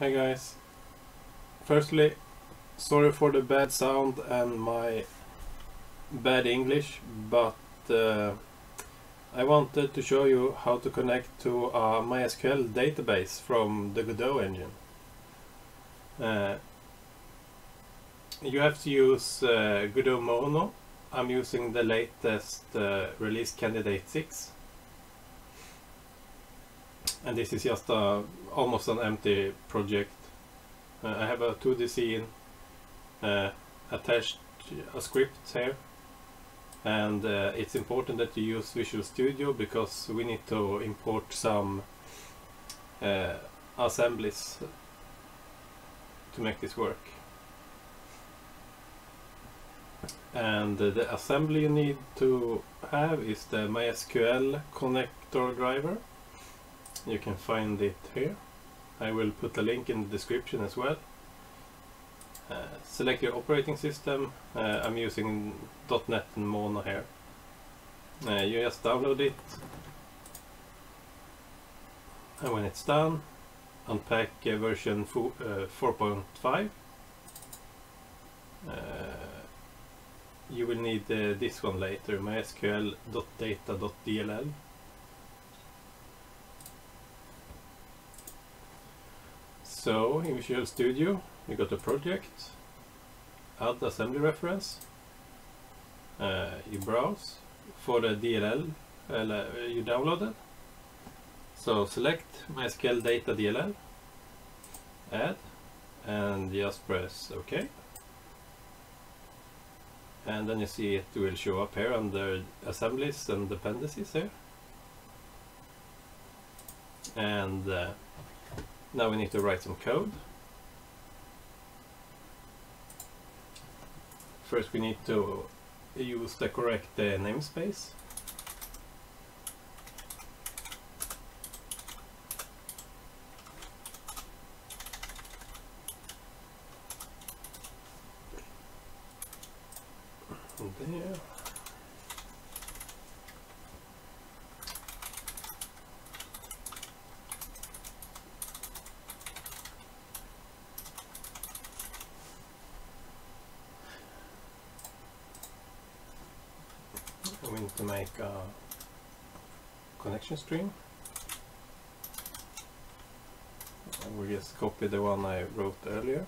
Hi guys. Firstly, sorry for the bad sound and my bad English, but I wanted to show you how to connect to a MySQL database from the Godot engine. You have to use Godot Mono. I'm using the latest release candidate 6. And this is just almost an empty project. I have a 2D scene, attached a script here, and it's important that you use Visual Studio because we need to import some assemblies to make this work. And the assembly you need to have is the MySQL connector driver. You can find it here. I will put a link in the description as well. Select your operating system. I'm using .NET and Mono here. You just download it, and when it's done, unpack version 4.5. You will need this one later, MySQL.Data.dll. So in Visual Studio, you got a project, add assembly reference, you browse for the DLL you downloaded. So select MySQL.Data.dll, add, and just press OK. And then you see it will show up here under assemblies and dependencies here. And now we need to write some code. First we need to use the correct namespace. There. We need to make a connection string. And we just copy the one I wrote earlier.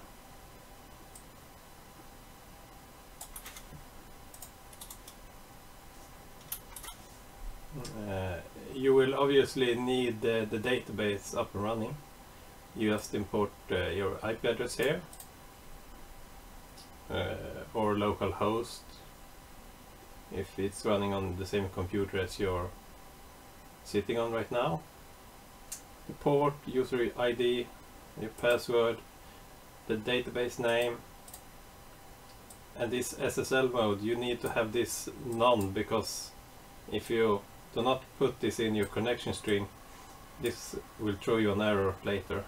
You will obviously need the database up and running. You just import your IP address here, or localhost, if it's running on the same computer as you're sitting on right now. The port, user ID, your password, the database name, and this SSL mode. You need to have this none, because if you do not put this in your connection string, this will throw you an error later.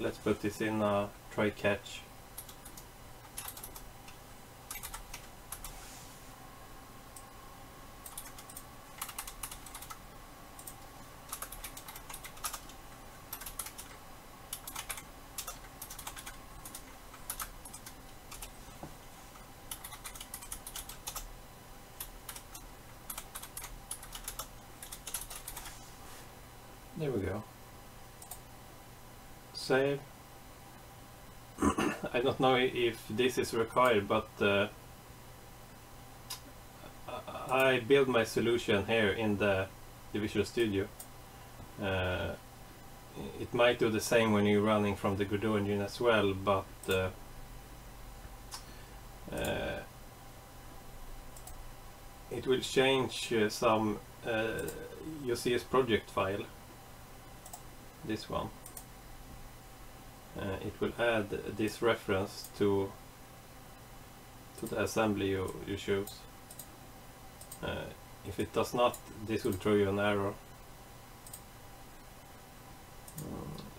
Let's put this in a try catch. There we go. Save. I don't know if this is required, but I build my solution here in the Visual Studio. It might do the same when you're running from the Godot engine as well, but it will change some your csproj file, this one. It will add this reference to the assembly you choose. If it does not, this will throw you an error.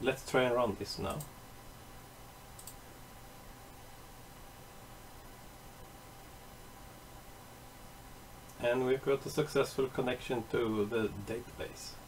Let's try and run this now. And we've got a successful connection to the database.